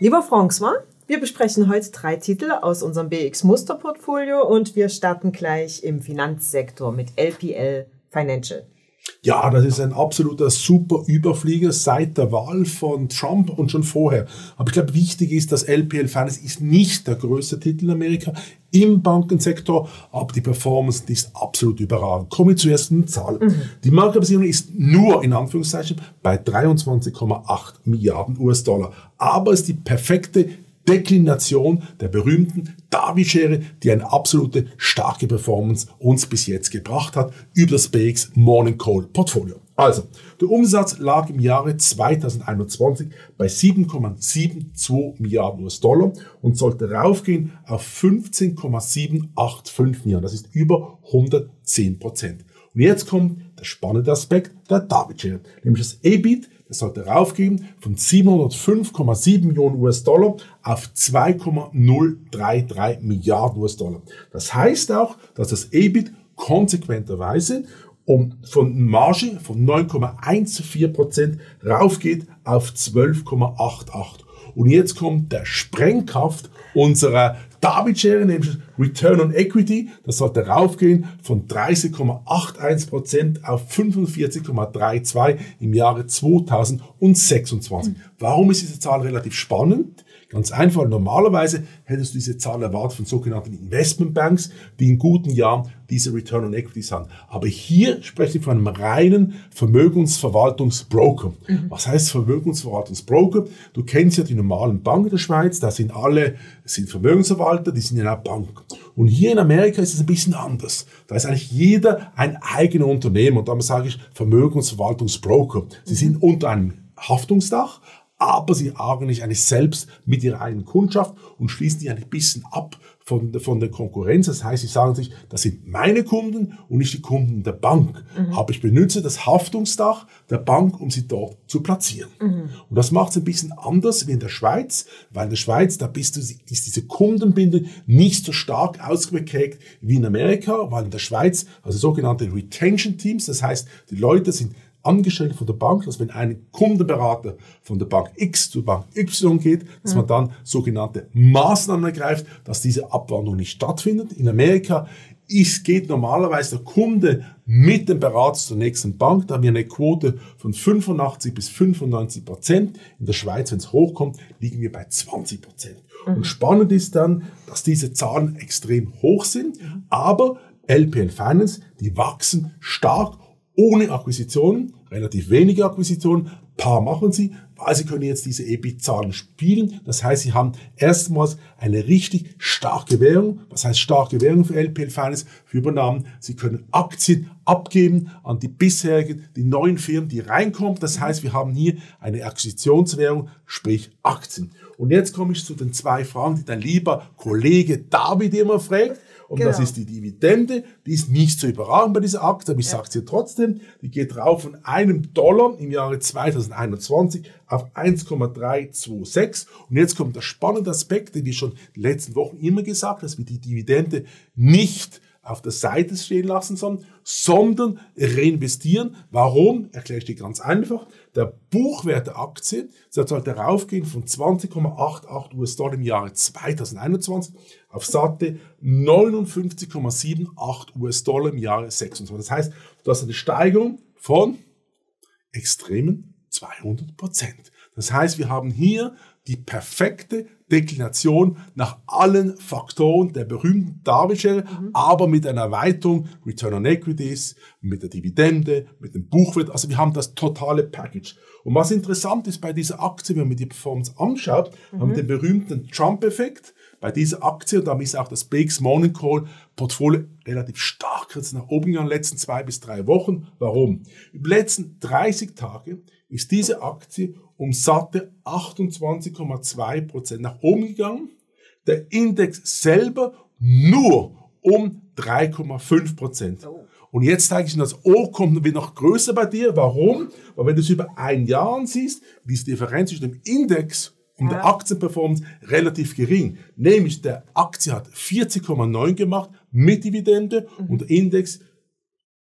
Lieber François, wir besprechen heute 3 Titel aus unserem BX-Musterportfolio und wir starten gleich im Finanzsektor mit LPL Financial. Ja, das ist ein absoluter super Überflieger seit der Wahl von Trump und schon vorher. Aber ich glaube, wichtig ist, dass LPL Finance ist nicht der größte Titel in Amerika im Bankensektor, aber die Performance die ist absolut überragend. Kommen wir zur ersten Zahl. Die Marktkapitalisierung ist nur, in Anführungszeichen, bei 23,8 Milliarden US-Dollar. Aber es ist die perfekte Deklination der berühmten Darby-Schere, die eine absolute starke Performance uns bis jetzt gebracht hat über das BX Morning Call Portfolio. Also, der Umsatz lag im Jahre 2021 bei 7,72 Milliarden US-Dollar und sollte raufgehen auf 15,785 Milliarden. Das ist über 110%. Und jetzt kommt der spannende Aspekt der Darby-Schere, nämlich das EBIT. Es sollte raufgehen von 705,7 Millionen US-Dollar auf 2,033 Milliarden US-Dollar. Das heißt auch, dass das EBIT konsequenterweise von Marge von 9,14% raufgeht auf 12,88%. Und jetzt kommt der Sprengkraft unserer Darby-Schere, nämlich Return on Equity. Das sollte raufgehen von 30,81% auf 45,32% im Jahre 2026. Warum ist diese Zahl relativ spannend? Ganz einfach, normalerweise hättest du diese Zahl erwartet von sogenannten Investmentbanks, die in guten Jahren diese Return on Equities haben. Aber hier sprechen wir von einem reinen Vermögensverwaltungsbroker. Was heißt Vermögensverwaltungsbroker? Du kennst ja die normalen Banken der Schweiz, da sind alle Vermögensverwalter, die sind ja eine Bank. Und hier in Amerika ist es ein bisschen anders. Da ist eigentlich jeder ein eigener Unternehmer. Und darum sage ich Vermögensverwaltungsbroker. Sie sind unter einem Haftungsdach, aber sie eigentlich selbst mit ihrer eigenen Kundschaft und schließen die ein bisschen ab von der Konkurrenz. Das heißt, sie sagen sich, das sind meine Kunden und nicht die Kunden der Bank. Aber ich benutze das Haftungsdach der Bank, um sie dort zu platzieren. Und das macht es ein bisschen anders wie in der Schweiz, weil in der Schweiz, ist diese Kundenbindung nicht so stark ausgeprägt wie in Amerika, weil in der Schweiz, also sogenannte Retention Teams, das heißt, die Leute sind Angestellte von der Bank, dass wenn ein Kundenberater von der Bank X zur Bank Y geht, dass man dann sogenannte Maßnahmen ergreift, dass diese Abwanderung nicht stattfindet. In Amerika geht normalerweise der Kunde mit dem Berater zur nächsten Bank. Da haben wir eine Quote von 85 bis 95%. In der Schweiz, wenn es hochkommt, liegen wir bei 20%. Und spannend ist dann, dass diese Zahlen extrem hoch sind, aber LPL Finance, die wachsen stark ohne Akquisitionen, relativ wenige Akquisitionen, paar machen sie, weil sie können jetzt diese EBIT-Zahlen spielen. Das heißt, sie haben erstmals eine richtig starke Währung. Was heißt starke Währung für LPL Finance, für Übernahmen? Sie können Aktien abgeben an die bisherigen, die neuen Firmen, die reinkommen. Das heißt, wir haben hier eine Akquisitionswährung, sprich Aktien. Und jetzt komme ich zu den 2 Fragen, die dein lieber Kollege David immer fragt. Und das ist die Dividende, die ist nicht zu überragen bei dieser Aktie, aber ich sage es dir trotzdem, die geht rauf von $1 im Jahre 2021 auf 1,326. Und jetzt kommt der spannende Aspekt, den wir schon in den letzten Wochen immer gesagt haben, dass wir die Dividende nicht auf der Seite stehen lassen sollen, sondern reinvestieren. Warum? Erkläre ich dir ganz einfach. Der Buchwert der Aktie sollte raufgehen von 20,88 US-Dollar im Jahre 2021 auf satte 59,78 US-Dollar im Jahre 2026. Das heißt, du hast eine Steigerung von extremen 200%. Das heißt, wir haben hier die perfekte Deklination nach allen Faktoren der berühmten Darby-Schere, aber mit einer Erweiterung, Return on Equities, mit der Dividende, mit dem Buchwert. Also wir haben das totale Package. Und was interessant ist bei dieser Aktie, wenn man die Performance anschaut, haben wir den berühmten Trump-Effekt bei dieser Aktie, und damit ist auch das BX Morning Call Portfolio relativ stark jetzt nach oben gegangen in den letzten 2 bis 3 Wochen. Warum? Im letzten 30 Tage ist diese Aktie um satte 28,2% nach oben gegangen. Der Index selber nur um 3,5%. Und jetzt zeige ich Ihnen, das O kommt wieder noch größer bei dir. Warum? Weil wenn du es über ein Jahr ansiehst, ist die Differenz zwischen dem Index und der Aktienperformance relativ gering. Nämlich der Aktie hat 40,9 gemacht mit Dividende und der Index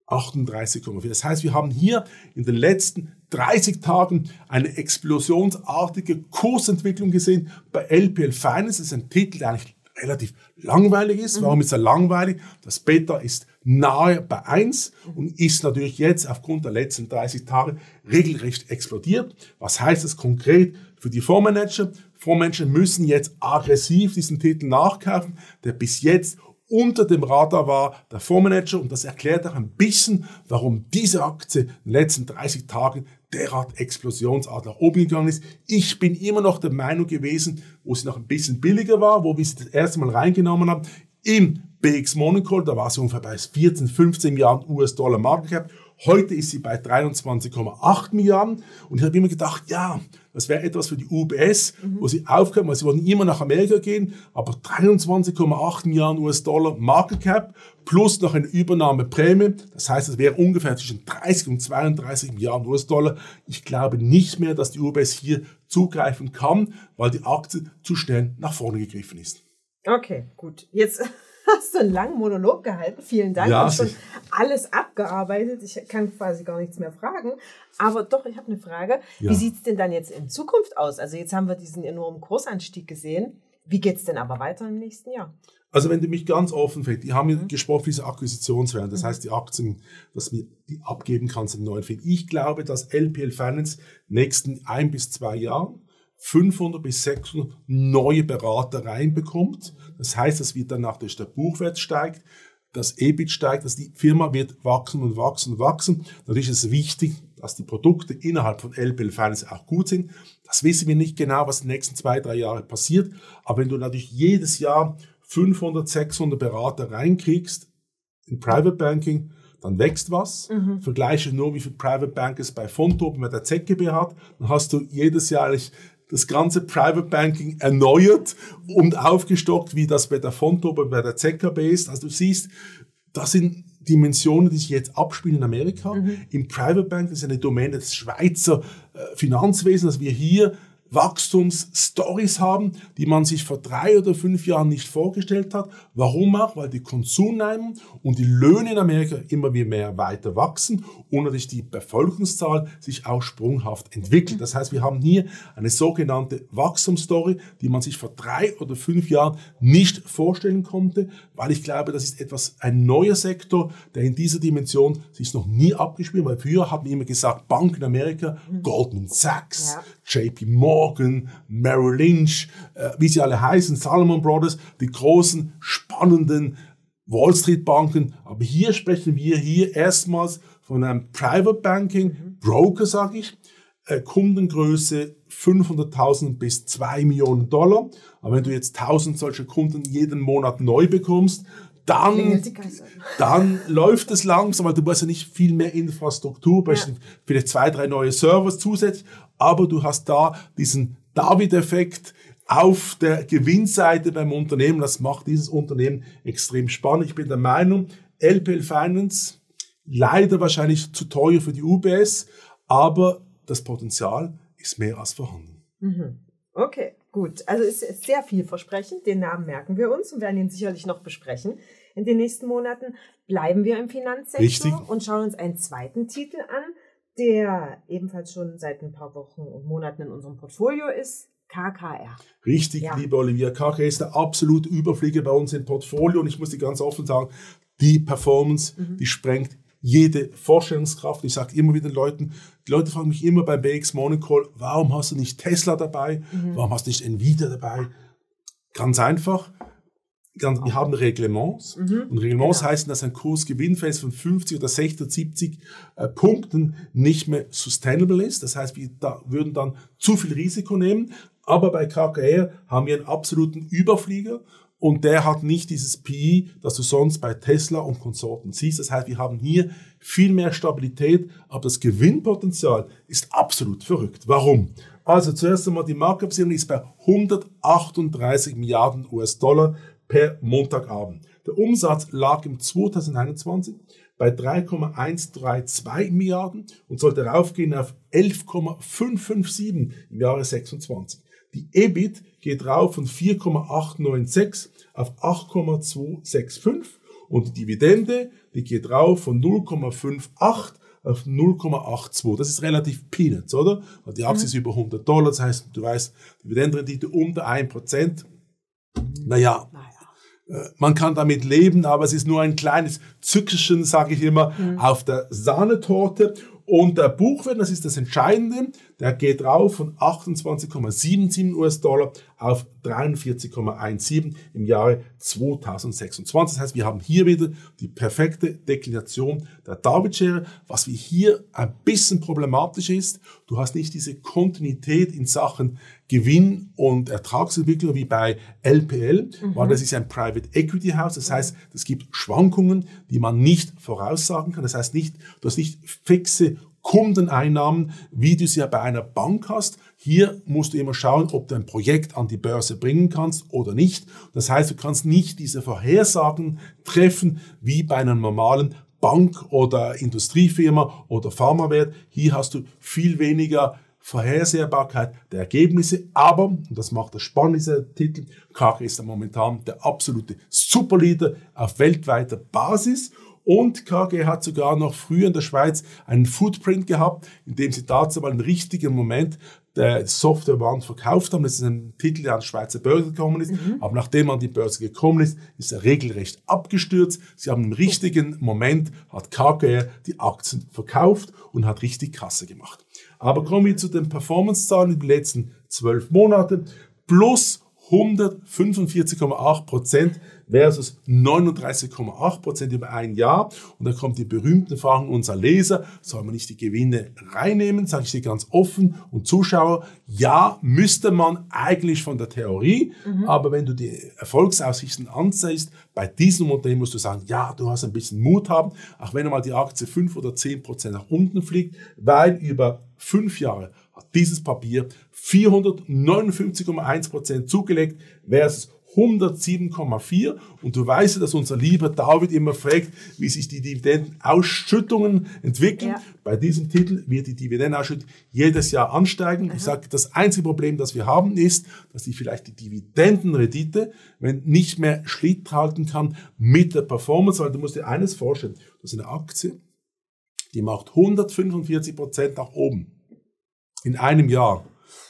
38,4. Das heißt, wir haben hier in den letzten 30 Tagen eine explosionsartige Kursentwicklung gesehen bei LPL Finance. Das ist ein Titel, der eigentlich relativ langweilig ist. Warum ist er langweilig? Das Beta ist nahe bei 1 und ist natürlich jetzt aufgrund der letzten 30 Tage regelrecht explodiert. Was heißt das konkret für die Fondsmanager? Fondsmanager müssen jetzt aggressiv diesen Titel nachkaufen, der bis jetzt unter dem Radar war, der Fondsmanager. Und das erklärt auch ein bisschen, warum diese Aktie in den letzten 30 Tagen derart explosionsartig nach oben gegangen ist. Ich bin immer noch der Meinung gewesen, wo sie noch ein bisschen billiger war, wo wir sie das erste Mal reingenommen haben, im BX Morning Call, da war sie ungefähr bei 14, 15 Milliarden US-Dollar Market Cap. Heute ist sie bei 23,8 Milliarden. Und ich habe immer gedacht, ja, das wäre etwas für die UBS, wo sie aufkommen, weil sie wollen immer nach Amerika gehen. Aber 23,8 Milliarden US-Dollar Market Cap plus noch eine Übernahmeprämie. Das heißt, es wäre ungefähr zwischen 30 und 32 Milliarden US-Dollar. Ich glaube nicht mehr, dass die UBS hier zugreifen kann, weil die Aktie zu schnell nach vorne gegriffen ist. Okay, gut. Jetzt hast du einen langen Monolog gehalten. Vielen Dank. Ja, ich habe schon alles abgearbeitet. Ich kann quasi gar nichts mehr fragen. Aber doch, ich habe eine Frage. Ja. Wie sieht es denn dann jetzt in Zukunft aus? Also jetzt haben wir diesen enormen Kursanstieg gesehen. Wie geht es denn aber weiter im nächsten Jahr? Also wenn du mich ganz offen fragst, die haben gesprochen für diese Akquisitionswerte. Das heißt, die Aktien, dass du die abgeben kannst im neuen Feld. Ich glaube, dass LPL Finance nächsten 1 bis 2 Jahren 500 bis 600 neue Berater reinbekommt. Das heißt, dass wir danach der Buchwert steigt, das EBIT steigt, dass die Firma wird wachsen und wachsen und wachsen. Natürlich ist es wichtig, dass die Produkte innerhalb von LPL Finance auch gut sind. Das wissen wir nicht genau, was in den nächsten 2, 3 Jahren passiert. Aber wenn du natürlich jedes Jahr 500, 600 Berater reinkriegst im Private Banking, dann wächst was. Vergleiche nur, wie viel Private Bankers bei Fonto bei der ZKB hat. Dann hast du jedes Jahr das ganze Private Banking erneuert und aufgestockt, wie das bei der Fonto, bei der ZKB ist. Also du siehst, das sind Dimensionen, die sich jetzt abspielen in Amerika. Im Private Banking ist eine Domäne des Schweizer Finanzwesens, dass wir hier Wachstumsstories haben, die man sich vor 3 oder 5 Jahren nicht vorgestellt hat. Warum auch? Weil die Konsumeinnahmen und die Löhne in Amerika immer mehr weiter wachsen und natürlich die Bevölkerungszahl sich auch sprunghaft entwickelt. Das heißt, wir haben hier eine sogenannte Wachstumsstory, die man sich vor 3 oder 5 Jahren nicht vorstellen konnte, weil ich glaube, das ist etwas, ein neuer Sektor, der in dieser Dimension sich noch nie abgespielt hat, weil früher hat man immer gesagt, Bank in Amerika, Goldman Sachs, JP Morgan, Merrill Lynch, wie sie alle heißen, Salomon Brothers, die großen, spannenden Wall Street Banken. Aber hier sprechen wir erstmals von einem Private Banking Broker, sage ich, Kundengröße 500.000 bis 2 Millionen Dollar. Aber wenn du jetzt 1000 solche Kunden jeden Monat neu bekommst, dann läuft es langsam, weil du brauchst ja nicht viel mehr Infrastruktur, vielleicht 2, 3 neue Servers zusätzlich, aber du hast da diesen David-Effekt auf der Gewinnseite beim Unternehmen. Das macht dieses Unternehmen extrem spannend. Ich bin der Meinung, LPL Finance, leider wahrscheinlich zu teuer für die UBS, aber das Potenzial ist mehr als vorhanden. Okay. Gut, also es ist sehr vielversprechend, den Namen merken wir uns und werden ihn sicherlich noch besprechen. In den nächsten Monaten bleiben wir im Finanzsektor und schauen uns einen zweiten Titel an, der ebenfalls schon seit ein paar Wochen und Monaten in unserem Portfolio ist. KKR. Richtig, liebe Olivia, KKR ist der absolute Überflieger bei uns im Portfolio und ich muss dir ganz offen sagen, die Performance, die sprengt jede Vorstellungskraft. Ich sage immer wieder den Leuten, die Leute fragen mich immer beim BX Morning Call, warum hast du nicht Tesla dabei? Warum hast du nicht NVIDIA dabei? Ganz einfach. Wir haben Reglements. Und Reglements heißen, dass ein Kursgewinnverhältnis von 50 oder 60 oder 70 Punkten nicht mehr sustainable ist. Das heißt, wir würden dann zu viel Risiko nehmen. Aber bei KKR haben wir einen absoluten Überflieger. Und der hat nicht dieses PI, das du sonst bei Tesla und Konsorten siehst. Das heißt, wir haben hier viel mehr Stabilität, aber das Gewinnpotenzial ist absolut verrückt. Warum? Also zuerst einmal, die Marktkapitalisierung ist bei 138 Milliarden US-Dollar per Montagabend. Der Umsatz lag im 2021 bei 3,132 Milliarden und sollte raufgehen auf 11,557 im Jahre 26. Die EBIT geht rauf von 4,896 auf 8,265 und die Dividende, die geht rauf von 0,58 auf 0,82. Das ist relativ Peanuts, oder? Und die Aktie ist über $100, das heißt, du weißt, Dividendenrendite unter 1%. Naja, man kann damit leben, aber es ist nur ein kleines Zückchen, sage ich immer, auf der Sahnetorte. Und der Buchwert, das ist das Entscheidende, der geht rauf von 28,77 US-Dollar auf 43,17 im Jahre 2026. Das heißt, wir haben hier wieder die perfekte Deklination der David-Schere. Was wir hier ein bisschen problematisch ist, du hast nicht diese Kontinuität in Sachen Gewinn- und Ertragsentwicklung wie bei LPL, weil das ist ein Private Equity House. Das heißt, es gibt Schwankungen, die man nicht voraussagen kann. Das heißt nicht, du hast nicht fixe Kundeneinnahmen, wie du es ja bei einer Bank hast. Hier musst du immer schauen, ob du ein Projekt an die Börse bringen kannst oder nicht. Das heißt, du kannst nicht diese Vorhersagen treffen wie bei einer normalen Bank oder Industriefirma oder Pharmawert. Hier hast du viel weniger Vorhersehbarkeit der Ergebnisse, aber, und das macht das Spannende, dieser Titel, KKR ist momentan der absolute Superleader auf weltweiter Basis. Und KG hat sogar noch früher in der Schweiz einen Footprint gehabt, indem sie dazu mal einen richtigen Moment der Softwarewand verkauft haben. Das ist ein Titel, der an die Schweizer Börse gekommen ist. Aber nachdem man an die Börse gekommen ist, ist er regelrecht abgestürzt. Sie haben im richtigen Moment, hat KG die Aktien verkauft und hat richtig Kasse gemacht. Aber kommen wir zu den Performance-Zahlen in den letzten 12 Monaten. Plus 145,8% versus 39,8% über ein Jahr. Und dann kommt die berühmte Frage unserer Leser, soll man nicht die Gewinne reinnehmen? Sage ich dir ganz offen und Zuschauer, ja, müsste man eigentlich von der Theorie, aber wenn du die Erfolgsaussichten ansiehst, bei diesem Modell musst du sagen, ja, du hast ein bisschen Mut haben, auch wenn einmal die Aktie 5 oder 10% nach unten fliegt, weil über 5 Jahre hat dieses Papier 459,1% zugelegt versus 107,4. Und du weißt ja, dass unser lieber David immer fragt, wie sich die Dividendenausschüttungen entwickeln. Ja. Bei diesem Titel wird die Dividendenausschüttung jedes Jahr ansteigen. Ich sage, das einzige Problem, das wir haben, ist, dass die vielleicht die Dividendenrendite, wenn nicht mehr Schritt halten kann mit der Performance, weil du musst dir eines vorstellen, das ist eine Aktie, die macht 145% nach oben in einem Jahr.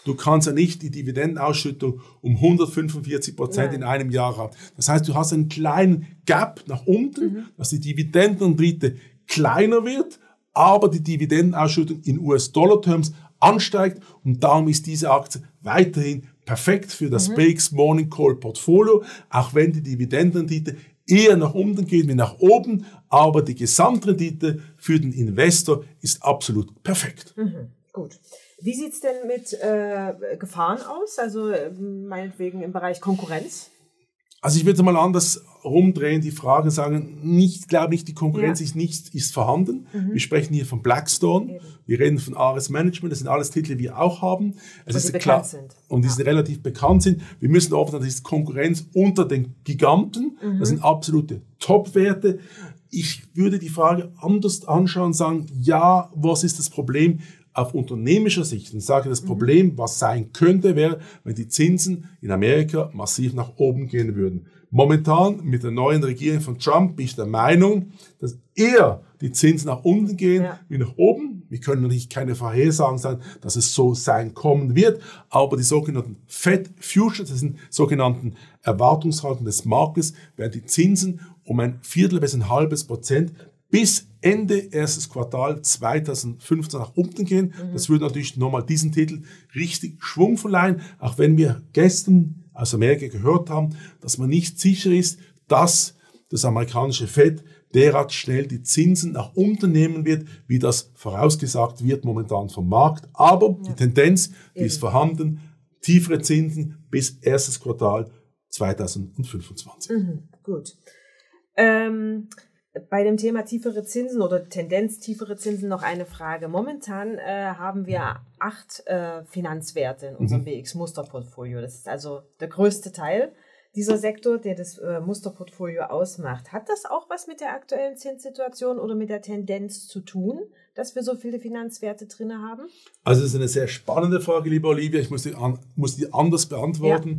Du kannst ja nicht die Dividendenausschüttung um 145% in einem Jahr haben. Das heißt, du hast einen kleinen Gap nach unten, dass die Dividendenrendite kleiner wird, aber die Dividendenausschüttung in US-Dollar-Terms ansteigt und darum ist diese Aktie weiterhin perfekt für das BX Morning Call Portfolio, auch wenn die Dividendenrendite eher nach unten geht wie nach oben, aber die Gesamtrendite für den Investor ist absolut perfekt. Gut. Wie sieht es denn mit Gefahren aus, also meinetwegen im Bereich Konkurrenz? Also ich würde mal anders rumdrehen, die Frage sagen, ich glaube nicht, die Konkurrenz ist vorhanden. Wir sprechen hier von Blackstone, wir reden von Ares Management, das sind alles Titel, die wir auch haben. Die relativ bekannt sind. Wir müssen offen sagen, das ist Konkurrenz unter den Giganten, das sind absolute Top-Werte. Ich würde die Frage anders anschauen und sagen, ja, was ist das Problem? Auf unternehmerischer Sicht, und sage, das Problem, was sein könnte, wäre, wenn die Zinsen in Amerika massiv nach oben gehen würden. Momentan mit der neuen Regierung von Trump bin ich der Meinung, dass eher die Zinsen nach unten gehen wie nach oben. Wir können natürlich keine Vorhersagen sagen, dass es so sein kommen wird, aber die sogenannten Fed Futures, das sind sogenannten Erwartungshalten des Marktes, werden die Zinsen um 1/4 bis 1,5% bis Ende erstes Quartal 2015 nach unten gehen. Das würde natürlich nochmal diesen Titel richtig Schwung verleihen, auch wenn wir gestern aus Amerika gehört haben, dass man nicht sicher ist, dass das amerikanische Fed derart schnell die Zinsen nach unten nehmen wird, wie das vorausgesagt wird momentan vom Markt. Aber die Tendenz, die ist vorhanden, tiefere Zinsen bis erstes Quartal 2025. Gut. Bei dem Thema tiefere Zinsen oder Tendenz tiefere Zinsen noch eine Frage. Momentan haben wir 8 Finanzwerte in unserem BX-Musterportfolio. Das ist also der größte Teil dieser Sektor, der das Musterportfolio ausmacht. Hat das auch was mit der aktuellen Zinssituation oder mit der Tendenz zu tun, dass wir so viele Finanzwerte drin haben? Also das ist eine sehr spannende Frage, liebe Olivia. Ich muss die anders beantworten. Ja.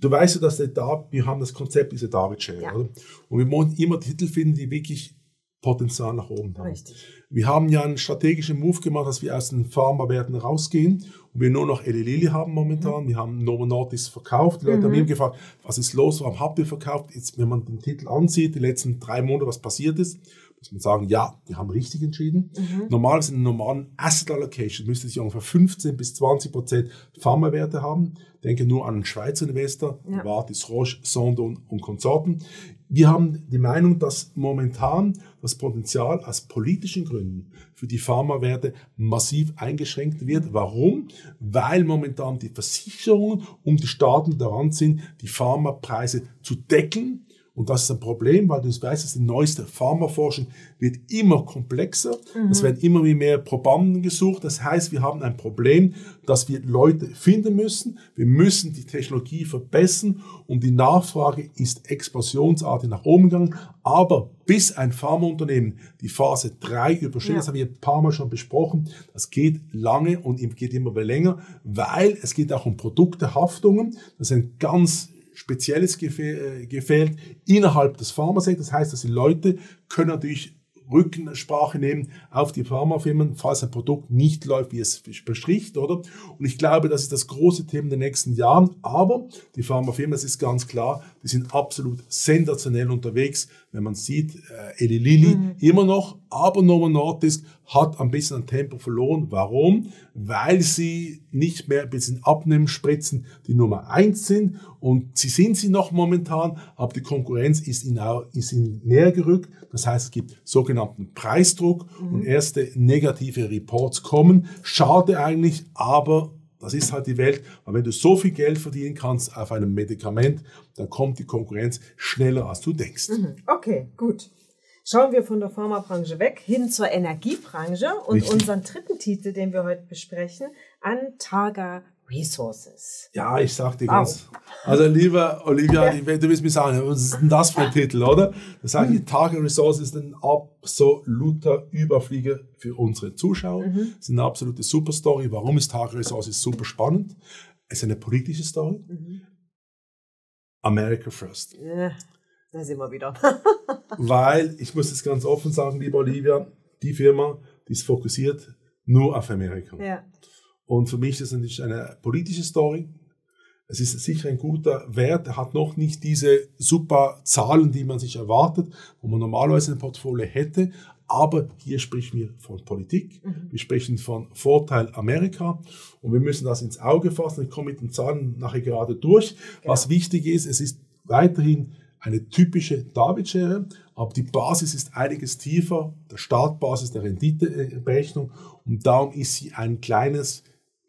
Du weißt ja, dass wir haben das Konzept dieser David-Schere, oder? Und wir wollen immer Titel finden, die wirklich Potenzial nach oben haben. Richtig. Wir haben ja einen strategischen Move gemacht, dass wir aus den Pharma-Werten rausgehen und wir nur noch Eli Lilly haben momentan. Wir haben Novo Nordisk verkauft. Die Leute haben eben gefragt, was ist los, warum habt ihr verkauft? Jetzt, wenn man den Titel ansieht, die letzten 3 Monate, was passiert ist, muss man sagen, ja, die haben richtig entschieden. Normalerweise in einer normalen Asset Allocation müsste sich ungefähr 15-20% Pharma-Werte haben. Denke nur an einen Schweizer Investor, Novartis, Roche, Fonto und Konsorten. Wir haben die Meinung, dass momentan das Potenzial aus politischen Gründen für die Pharmawerte massiv eingeschränkt wird. Warum? Weil momentan die Versicherungen und die Staaten daran sind, die Pharmapreise zu deckeln. Und das ist ein Problem, weil du weißt, dass die neueste Pharmaforschung wird immer komplexer. Es werden immer mehr Probanden gesucht. Das heißt, wir haben ein Problem, dass wir Leute finden müssen. Wir müssen die Technologie verbessern und die Nachfrage ist explosionsartig nach oben gegangen. Aber bis ein Pharmaunternehmen die Phase 3 übersteht, das haben wir ein paar Mal schon besprochen, das geht lange und geht immer länger, weil es geht auch um Produktehaftungen. Das ist ein ganz spezielles gefällt innerhalb des Pharmasektors. Das heißt, dass die Leute können natürlich Rückensprache nehmen auf die Pharmafirmen, falls ein Produkt nicht läuft, wie es verspricht, oder? Und ich glaube, das ist das große Thema der nächsten Jahren. Aber die Pharmafirmen, das ist ganz klar, die sind absolut sensationell unterwegs. Wenn man sieht, Eli Lilly immer noch, aber Novo Nordisk hat ein bisschen an Tempo verloren. Warum? Weil sie nicht mehr ein bisschen Abnehmenspritzen die Nummer 1 sind und sie sind sie noch momentan, aber die Konkurrenz ist ihnen näher gerückt. Das heißt, es gibt sogenannten Preisdruck und erste negative Reports kommen. Schade eigentlich, aber das ist halt die Welt. Aber wenn du so viel Geld verdienen kannst auf einem Medikament, dann kommt die Konkurrenz schneller, als du denkst. Okay, gut. Schauen wir von der Pharmabranche weg, hin zur Energiebranche und unseren dritten Titel, den wir heute besprechen, an Targa Resources. Ja, ich sag dir ganz. Also, lieber Olivia, du willst mir sagen, was ist denn das für ein Titel, oder? Das sage ich, Targa Resources ist ein absoluter Überflieger für unsere Zuschauer. Das ist eine absolute Superstory. Warum ist Targa Resources super spannend? Es ist eine politische Story. America first. Ja, da sind wir wieder. Weil, ich muss es ganz offen sagen, liebe Olivia, die Firma, die ist fokussiert nur auf Amerika. Ja. Und für mich ist das natürlich eine politische Story. Es ist sicher ein guter Wert. Er hat noch nicht diese super Zahlen, die man sich erwartet, wo man normalerweise ein Portfolio hätte. Aber hier sprechen wir von Politik. Wir sprechen von Vorteil Amerika. Und wir müssen das ins Auge fassen. Ich komme mit den Zahlen nachher gerade durch. Genau. Was wichtig ist, es ist weiterhin eine typische David-Schere, aber die Basis ist einiges tiefer, der Startbasis der Renditeberechnung. Und darum ist sie ein kleines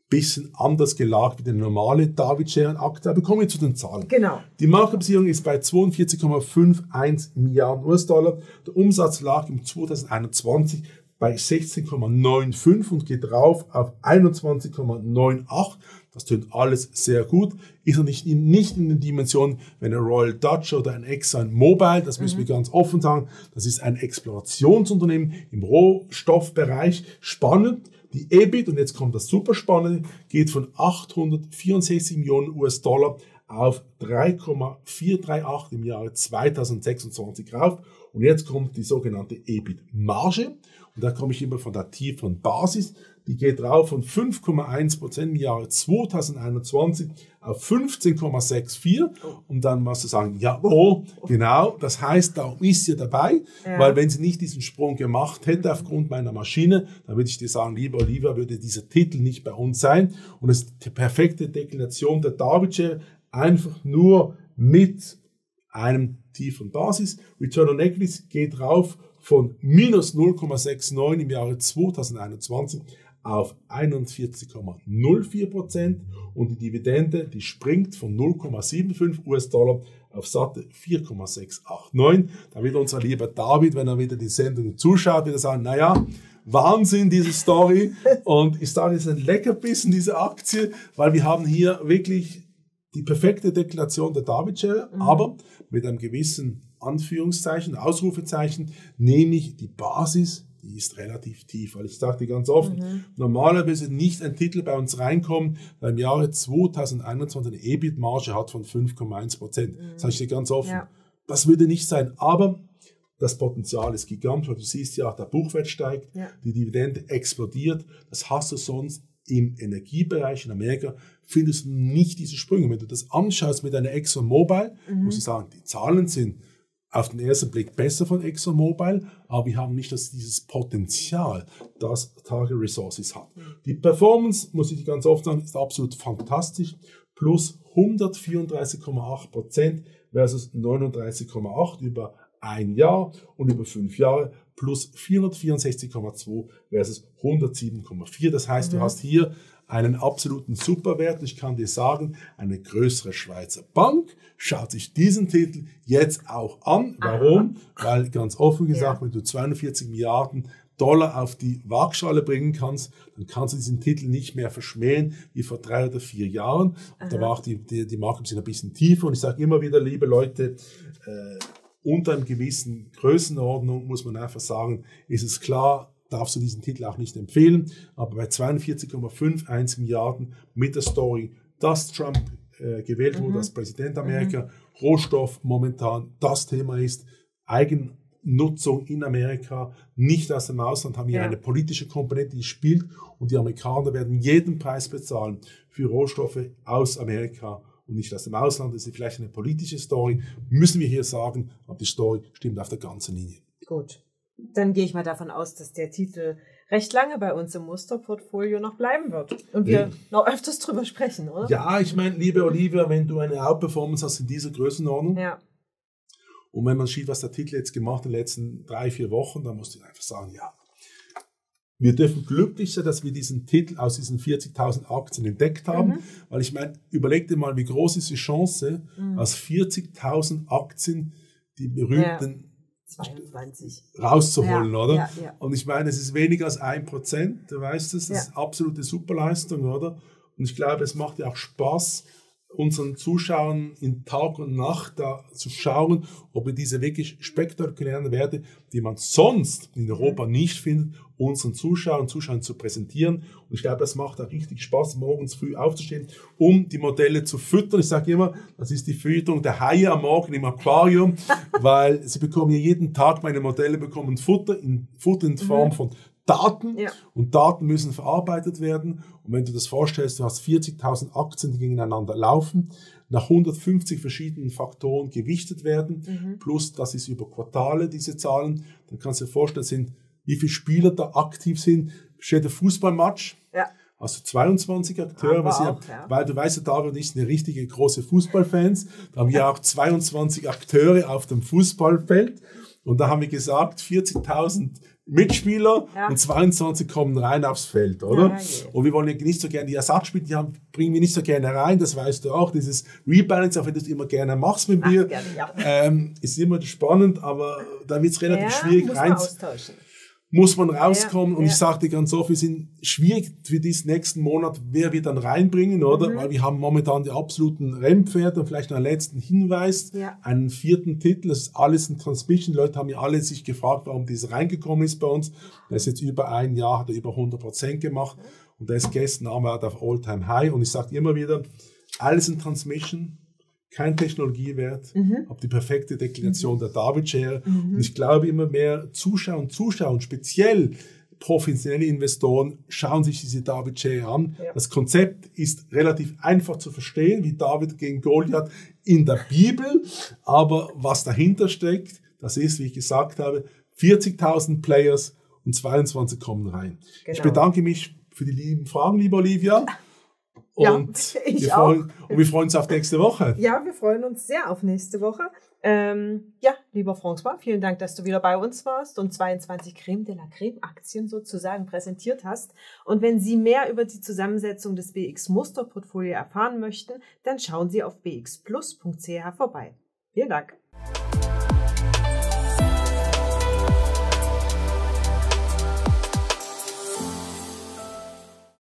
bisschen anders gelagert wie der normale David-Scheren-Aktie. Aber kommen wir zu den Zahlen. Genau. Die Marktkapitalisierung ist bei 42,51 Milliarden US-Dollar. Der Umsatz lag im 2021 bei 16,95 und geht rauf auf 21,98. Das tönt alles sehr gut. Ist noch nicht in den Dimensionen, wenn ein Royal Dutch oder ein Exxon Mobile, das müssen wir ganz offen sagen, das ist ein Explorationsunternehmen im Rohstoffbereich. Spannend. Die EBIT, und jetzt kommt das super Spannende, geht von 864 Millionen US-Dollar auf 3,438 im Jahre 2026 rauf. Und jetzt kommt die sogenannte EBIT-Marge. Und da komme ich immer von der tieferen Basis. Die geht rauf von 5,1% im Jahre 2021 auf 15,64%. Und dann musst du sagen, ja, oh, genau, das heißt, darum ist sie dabei. Ja. Weil wenn sie nicht diesen Sprung gemacht hätte aufgrund meiner Maschine, dann würde ich dir sagen, lieber Oliver, würde dieser Titel nicht bei uns sein. Und es ist die perfekte Deklination der David-Schere, einfach nur mit einem tiefen Basis. Return on Equity geht rauf von minus 0,69 im Jahre 2021 auf 41,04% und die Dividende, die springt von 0,75 US-Dollar auf satte 4,689. Da wird unser lieber David, wenn er wieder die Sendung zuschaut, wieder sagen, naja, Wahnsinn, diese Story. Und ich sage, es ist ein Leckerbissen, diese Aktie, weil wir haben hier wirklich die perfekte Deklaration der David-Schere, aber mit einem gewissen Anführungszeichen, Ausrufezeichen, nämlich die Basis, die ist relativ tief, weil ich sage dir ganz offen, normalerweise nicht ein Titel bei uns reinkommen, weil im Jahre 2021 eine EBIT-Marge hat von 5,1%. Das sage ich dir ganz offen. Ja. Das würde nicht sein, aber Das Potenzial ist gigantisch, weil du siehst ja, der Buchwert steigt, die Dividende explodiert. Das hast du sonst im Energiebereich in Amerika, findest du nicht diese Sprünge. Wenn du das anschaust mit einer Exxon Mobile, musst du sagen, die Zahlen sind auf den ersten Blick besser von Exxon Mobile, aber wir haben nicht dieses Potenzial, das Targa Resources hat. Die Performance, muss ich ganz oft sagen, ist absolut fantastisch. Plus 134,8% versus 39,8% über ein Jahr und über 5 Jahre plus 464,2 versus 107,4. Das heißt, du hast hier einen absoluten Superwert. Ich kann dir sagen, eine größere Schweizer Bank schaut sich diesen Titel jetzt auch an. Warum? Weil ganz offen gesagt, wenn du 42 Milliarden Dollar auf die Waagschale bringen kannst, dann kannst du diesen Titel nicht mehr verschmähen wie vor 3 oder 4 Jahren. Da war auch die Marken ein bisschen tiefer. Und ich sage immer wieder, liebe Leute, unter einem gewissen Größenordnung muss man einfach sagen, ist es klar, darfst du diesen Titel auch nicht empfehlen. Aber bei 42,51 Milliarden mit der Story, dass Trump gewählt wurde als Präsident Amerika, Rohstoff momentan das Thema ist, Eigennutzung in Amerika, nicht aus dem Ausland, haben hier eine politische Komponente, die spielt. Und die Amerikaner werden jeden Preis bezahlen für Rohstoffe aus Amerika und nicht aus dem Ausland. Das ist vielleicht eine politische Story, müssen wir hier sagen, aber die Story stimmt auf der ganzen Linie. Gut, dann gehe ich mal davon aus, dass der Titel recht lange bei uns im Musterportfolio noch bleiben wird und wir noch öfters drüber sprechen, oder? Ja, ich meine, liebe Olivia, wenn du eine Outperformance hast in dieser Größenordnung und wenn man sieht, was der Titel jetzt gemacht hat in den letzten 3, 4 Wochen, dann musst du einfach sagen, ja, wir dürfen glücklich sein, dass wir diesen Titel aus diesen 40.000 Aktien entdeckt haben, weil ich meine, überleg dir mal, wie groß ist die Chance, aus 40.000 Aktien die berühmten 22 rauszuholen, oder? Ja, ja. Und ich meine, es ist weniger als 1%, du weißt es, das ist absolute Superleistung, oder? Und ich glaube, es macht ja auch Spaß, unseren Zuschauern in Tag und Nacht da zu schauen, ob wir diese wirklich spektakulären Werte, die man sonst in Europa nicht findet, unseren Zuschauern und Zuschauern zu präsentieren. Und ich glaube, es macht auch richtig Spaß, morgens früh aufzustehen, um die Modelle zu füttern. Ich sage immer, das ist die Fütterung der Haie am Morgen im Aquarium, weil sie bekommen hier jeden Tag, meine Modelle bekommen Futter in Form von Daten, und Daten müssen verarbeitet werden. Und wenn du das vorstellst, du hast 40.000 Aktien, die gegeneinander laufen, nach 150 verschiedenen Faktoren gewichtet werden, plus das ist über Quartale, diese Zahlen, dann kannst du dir vorstellen, sind, wie viele Spieler da aktiv sind. Steht der Fußballmatch, also 22 Akteure, weil du weißt, David und ich sind richtige große Fußballfans, da haben wir auch 22 Akteure auf dem Fußballfeld und da haben wir gesagt, 40.000 Mitspieler und 22 kommen rein aufs Feld, oder? Ja, ja. Und wir wollen ja nicht so gerne die Ersatzspieler, bringen wir nicht so gerne rein, das weißt du auch, dieses Rebalance, auch wenn du es immer gerne machst mit mir, ist immer spannend, aber da wird es relativ schwierig muss rein. Muss man rauskommen und ich sagte ganz offen, wir sind schwierig für diesen nächsten Monat, wer wir dann reinbringen, oder? Weil wir haben momentan die absoluten Rennpferde und vielleicht noch einen letzten Hinweis, einen 4. Titel, das ist alles ein Transmission, die Leute haben ja alle sich gefragt, warum dieser reingekommen ist bei uns, der ist jetzt über ein Jahr, hat er über 100% gemacht und der ist gestern Abend auf All-Time High und ich sage immer wieder, alles in Transmission, kein Technologiewert, habe die perfekte Deklination der David-Share. Und ich glaube, immer mehr Zuschauer und speziell professionelle Investoren, schauen sich diese David-Share an. Das Konzept ist relativ einfach zu verstehen, wie David gegen Goliath in der Bibel. Aber was dahinter steckt, das ist, wie ich gesagt habe, 40.000 Players und 22 kommen rein. Genau. Ich bedanke mich für die lieben Fragen, liebe Olivia. Und, wir freuen uns auf nächste Woche. Ja, wir freuen uns sehr auf nächste Woche. Ja, lieber François, vielen Dank, dass du wieder bei uns warst und 22 Creme de la Creme Aktien sozusagen präsentiert hast. Und wenn Sie mehr über die Zusammensetzung des BX-Musterportfolio erfahren möchten, dann schauen Sie auf bxplus.ch vorbei. Vielen Dank.